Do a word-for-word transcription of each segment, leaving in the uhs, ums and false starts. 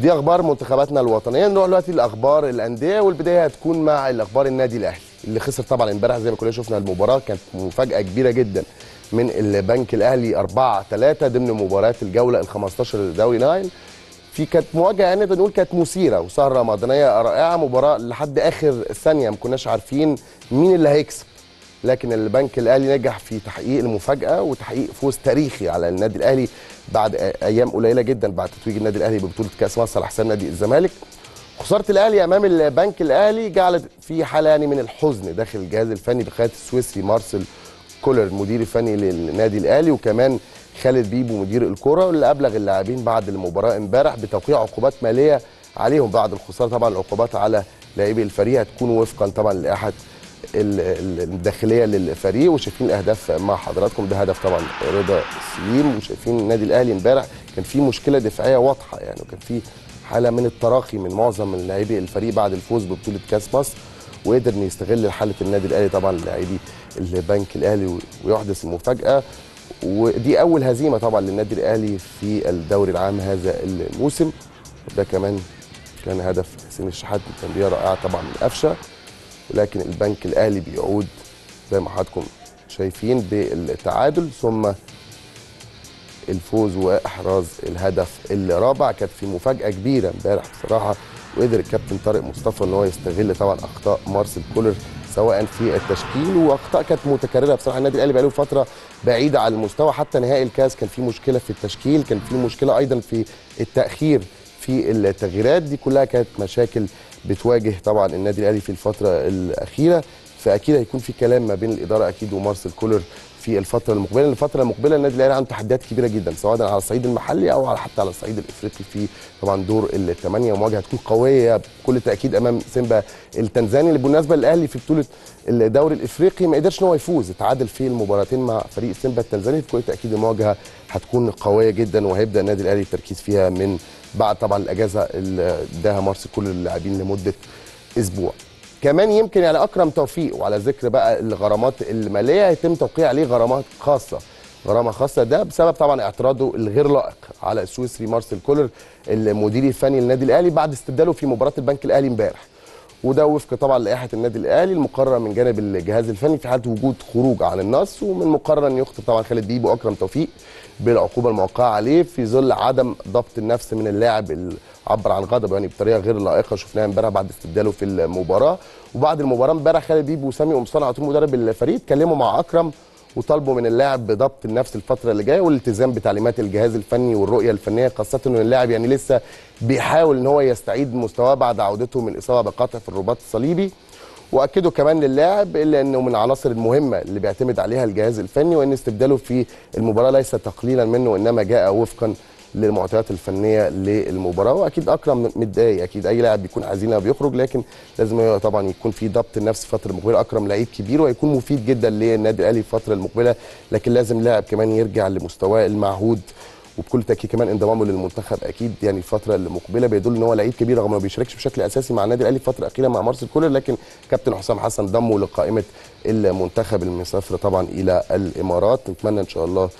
دي اخبار منتخباتنا الوطنيه. نروح دلوقتي لاخبار الانديه، والبدايه هتكون مع الاخبار النادي الاهلي اللي خسر طبعا امبارح زي ما كلنا شفنا. المباراه كانت مفاجاه كبيره جدا من البنك الاهلي أربعة ثلاثة ضمن مباراه الجوله الخامسة عشر لدوري نايل. في كانت مواجهه انا بنقول كانت مثيره وسهره رمضانيه رائعه، مباراه لحد اخر ثانيه ما كناش عارفين مين اللي هيكسب، لكن البنك الاهلي نجح في تحقيق المفاجاه وتحقيق فوز تاريخي على النادي الاهلي بعد ايام قليله جدا بعد تتويج النادي الاهلي ببطوله كاس مصر حساب نادي الزمالك. خساره الاهلي امام البنك الاهلي جعلت في حاله يعني من الحزن داخل الجهاز الفني بقياده السويسري مارسيل كولر المدير الفني للنادي الاهلي، وكمان خالد بيبو مدير الكره، اللي ابلغ اللاعبين بعد المباراه امبارح بتوقيع عقوبات ماليه عليهم بعد الخساره. طبعا العقوبات على لاعبي الفريق هتكون وفقا طبعا لائحه الداخليه للفريق. وشايفين الاهداف مع حضراتكم، ده هدف طبعا رضا السليم، وشايفين النادي الاهلي امبارح كان في مشكله دفاعيه واضحه يعني، وكان في حاله من التراخي من معظم لاعبي الفريق بعد الفوز ببطوله كاس مصر، وقدر انه يستغل حاله النادي الاهلي طبعا لاعبي البنك الاهلي ويحدث المفاجاه. ودي اول هزيمه طبعا للنادي الاهلي في الدوري العام هذا الموسم. ده كمان كان هدف حسين الشحات، تمريره رائعه طبعا من قفشه، ولكن البنك الاهلي بيعود زي ما حضراتكم شايفين بالتعادل ثم الفوز واحراز الهدف الرابع. كانت في مفاجاه كبيره امبارح بصراحه، وقدر الكابتن طارق مصطفى ان هو يستغل طبعا اخطاء مارسيل كولر سواء في التشكيل، واخطاء كانت متكرره بصراحه. النادي الاهلي بقاله فتره بعيده عن المستوى، حتى نهائي الكاس كان في مشكله في التشكيل، كان في مشكله ايضا في التاخير في التغييرات، دي كلها كانت مشاكل بتواجه طبعا النادي الاهلي في الفتره الاخيره. فاكيد هيكون في كلام ما بين الاداره اكيد ومارسيل كولر في الفتره المقبله. الفتره المقبله النادي الاهلي عنده تحديات كبيره جدا سواء على الصعيد المحلي او حتى على الصعيد الافريقي في طبعا دور الثمانيه، ومواجهه تكون قويه بكل تاكيد امام سيمبا التنزاني. اللي بالنسبه للاهلي في بطوله الدوري الافريقي ما قدرش ان هو يفوز، اتعادل في المباراتين مع فريق سيمبا التنزاني، بكل تاكيد المواجهه هتكون قويه جدا وهيبدا النادي الاهلي التركيز فيها من بعد طبعا الاجازه اللي اداها مارسيل كولر للاعبين لمده اسبوع. كمان يمكن يعني اكرم توفيق، وعلى ذكر بقى الغرامات الماليه هيتم توقيع عليه غرامات خاصه، غرامه خاصه ده بسبب طبعا اعتراضه الغير لائق على السويسري مارسيل كولر المدير الفني للنادي الاهلي بعد استبداله في مباراه البنك الاهلي امبارح، وده وفق طبعا لائحه النادي الاهلي المقرره من جانب الجهاز الفني في حاله وجود خروج عن النص. ومن المقرر ان يخطب طبعا خالد بيبو واكرم توفيق بالعقوبه الموقعه عليه في ظل عدم ضبط النفس من اللاعب اللي عبر عن غضبه يعني بطريقه غير لائقه، شفناها امبارح بعد استبداله في المباراه. وبعد المباراه امبارح خالد بيبو وسامي قمصان صنع على طول مدرب الفريق اتكلموا مع اكرم وطالبوا من اللاعب بضبط النفس الفتره اللي جايه والالتزام بتعليمات الجهاز الفني والرؤيه الفنيه، خاصه ان اللاعب يعني لسه بيحاول ان هو يستعيد مستواه بعد عودته من اصابه بقطع في الرباط الصليبي. واكدوا كمان للاعب الا انه من العناصر المهمه اللي بيعتمد عليها الجهاز الفني، وان استبداله في المباراه ليس تقليلا منه انما جاء وفقا للمعطيات الفنيه للمباراه. واكيد اكرم متضايق، اكيد اي لاعب بيكون عايزينه بيخرج، لكن لازم طبعا يكون في ضبط النفس الفتره المقبله. اكرم لعيب كبير وهيكون مفيد جدا للنادي الاهلي الفتره المقبله، لكن لازم اللاعب كمان يرجع لمستواه المعهود، وبكل تاكيد كمان انضمامه للمنتخب اكيد يعني الفتره المقبله بيدل ان هو لعيب كبير رغم ما بيشاركش بشكل اساسي مع النادي الاهلي الفتره الاخيره مع مارسيل كولر، لكن كابتن حسام حسن ضمه لقائمه المنتخب المسافر طبعا الى الامارات. نتمنى ان شاء الله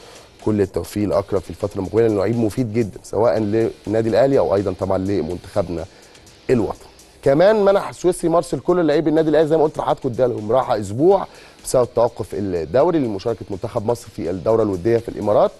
كل التوفيق لاكرم في الفتره المقبله لانه لعيب مفيد جدا سواء للنادي الاهلي او ايضا طبعا لمنتخبنا الوطني. كمان منح السويسري مارسيل كولر لعيب النادي الاهلي زي ما قلت لحضراتكم ادالهم راحه اسبوع بسبب توقف الدوري لمشاركه منتخب مصر في الدوره الوديه في الامارات.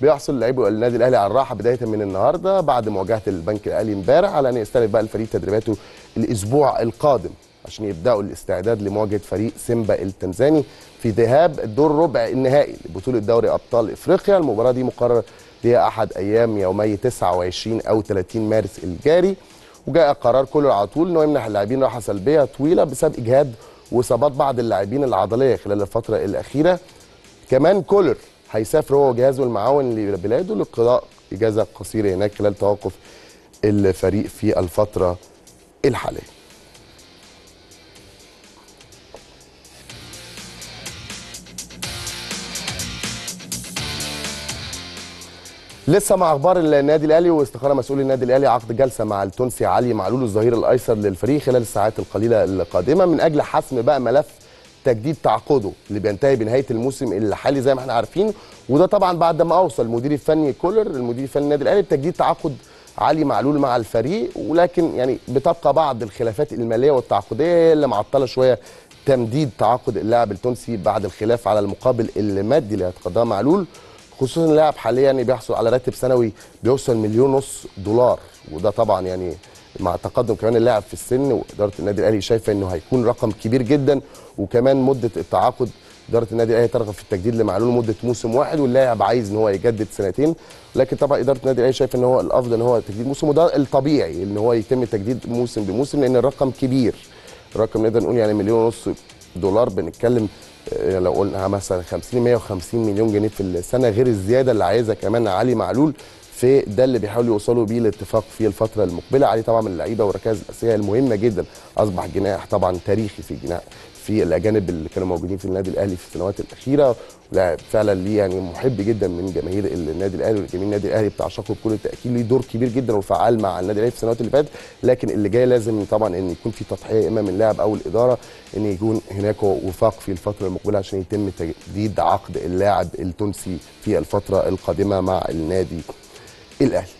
بيحصل لاعبي النادي الاهلي على الراحه بدايه من النهارده بعد مواجهه البنك الاهلي امبارح، على ان يستلم بقى الفريق تدريباته الاسبوع القادم عشان يبداوا الاستعداد لمواجهه فريق سيمبا التنزاني في ذهاب دور ربع النهائي لبطوله دوري ابطال افريقيا. المباراه دي مقرر ليها احد ايام يومي تسعة وعشرين او ثلاثين مارس الجاري. وجاء قرار كولر على طول انه يمنح اللاعبين راحه سلبيه طويله بسبب اجهاد واصابات بعض اللاعبين العضليه خلال الفتره الاخيره. كمان كولر هيسافر هو وجهازه المعاون لبلاده لقضاء اجازه قصيره هناك خلال توقف الفريق في الفتره الحاليه. لسه مع اخبار النادي الاهلي، واستقر مسؤول النادي الاهلي عقد جلسه مع التونسي علي معلول الظهير الايسر للفريق خلال الساعات القليله القادمه من اجل حسم بقى ملف تجديد تعاقده اللي بينتهي بنهايه الموسم الحالي زي ما احنا عارفين. وده طبعا بعد ما اوصل المدير الفني كولر المدير الفني النادي الاهلي بتجديد تعاقد علي معلول مع الفريق، ولكن يعني بتبقى بعض الخلافات الماليه والتعاقديه اللي معطله شويه تمديد تعاقد اللاعب التونسي بعد الخلاف على المقابل المادي اللي هيتقاضاه معلول، خصوصا اللاعب حاليا يعني بيحصل على راتب سنوي بيوصل مليون ونص دولار، وده طبعا يعني مع تقدم كمان اللاعب في السن، واداره النادي الاهلي شايفه انه هيكون رقم كبير جدا. وكمان مده التعاقد اداره النادي الاهلي ترغب في التجديد لمعلول مده موسم واحد، واللاعب عايز ان هو يجدد سنتين، لكن طبعا اداره النادي الاهلي شايفه ان هو الافضل ان هو تجديد موسم، وده الطبيعي ان هو يتم تجديد موسم بموسم لان الرقم كبير. الرقم نقدر نقول يعني مليون ونص دولار، بنتكلم لو قلنا مثلا خمسين مية وخمسين مليون جنيه في السنه، غير الزياده اللي عايزها كمان علي معلول، في ده اللي بيحاولوا يوصلوا بيه الاتفاق في الفتره المقبله. علي طبعا من اللعيبه والركائز الاساسيه المهمه جدا، اصبح جناح طبعا تاريخي في الجناح في الاجانب اللي كانوا موجودين في النادي الاهلي في السنوات الاخيره، ولاعب فعلا ليه يعني محب جدا من جماهير النادي الاهلي، والجماهير النادي الاهلي بتعشقه بكل تاكيد، ليه دور كبير جدا وفعال مع النادي الاهلي في السنوات اللي فاتت. لكن اللي جاي لازم طبعا ان يكون في تضحيه اما من اللاعب او الاداره، ان يكون هناك وفاق في الفتره المقبله عشان يتم تجديد عقد اللاعب التونسي في الفتره القادمه مع النادي الاهلي.